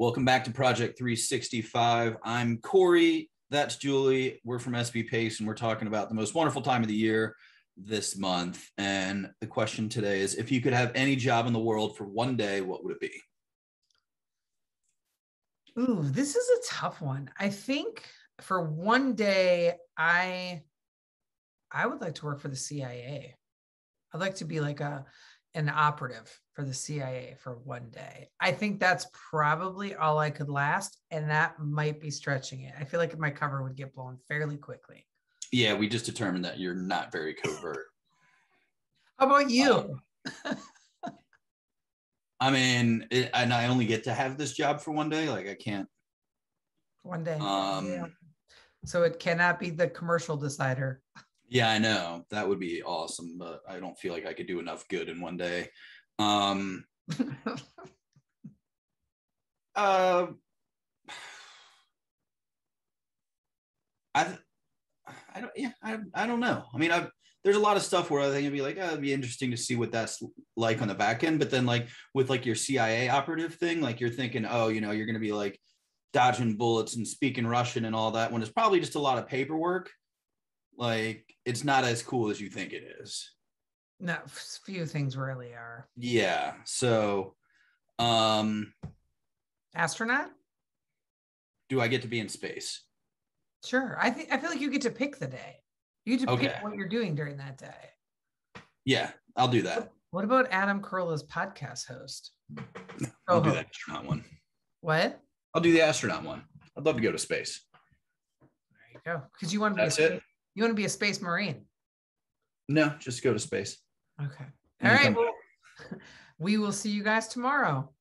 Welcome back to Project 365. I'm Corey, that's Julie. We're from SB Pace, and we're talking about the most wonderful time of the year this month. And the question today is, if you could have any job in the world for one day, what would it be? Ooh, this is a tough one. I think for one day, I would like to work for the CIA. I'd like to be like an operative for the CIA for one day. I think that's probably all I could last, and that might be stretching it. I feel like my cover would get blown fairly quickly. Yeah, we just determined that you're not very covert. How about you? I mean, and I only get to have this job for one day. Like, I can't. One day. Yeah. So it cannot be the commercial decider. Yeah, I know. That would be awesome, but I don't feel like I could do enough good in one day. I don't know. I mean, there's a lot of stuff where I think it'd be like, oh, it'd be interesting to see what that's like on the back end. But then, like, with like your CIA operative thing, like you're thinking, oh, you know, you're going to be like dodging bullets and speaking Russian and all that, when it's probably just a lot of paperwork. Like, it's not as cool as you think it is. No, few things really are. Yeah. So, astronaut? Do I get to be in space? Sure. I feel like you get to pick the day. You get to pick what you're doing during that day. Yeah, I'll do that. What about Adam Carolla's podcast host? I'll do the astronaut one. What? I'll do the astronaut one. I'd love to go to space. There you go. Because you want to be You want to be a space marine? No, just go to space. Okay. All right. Well, we will see you guys tomorrow.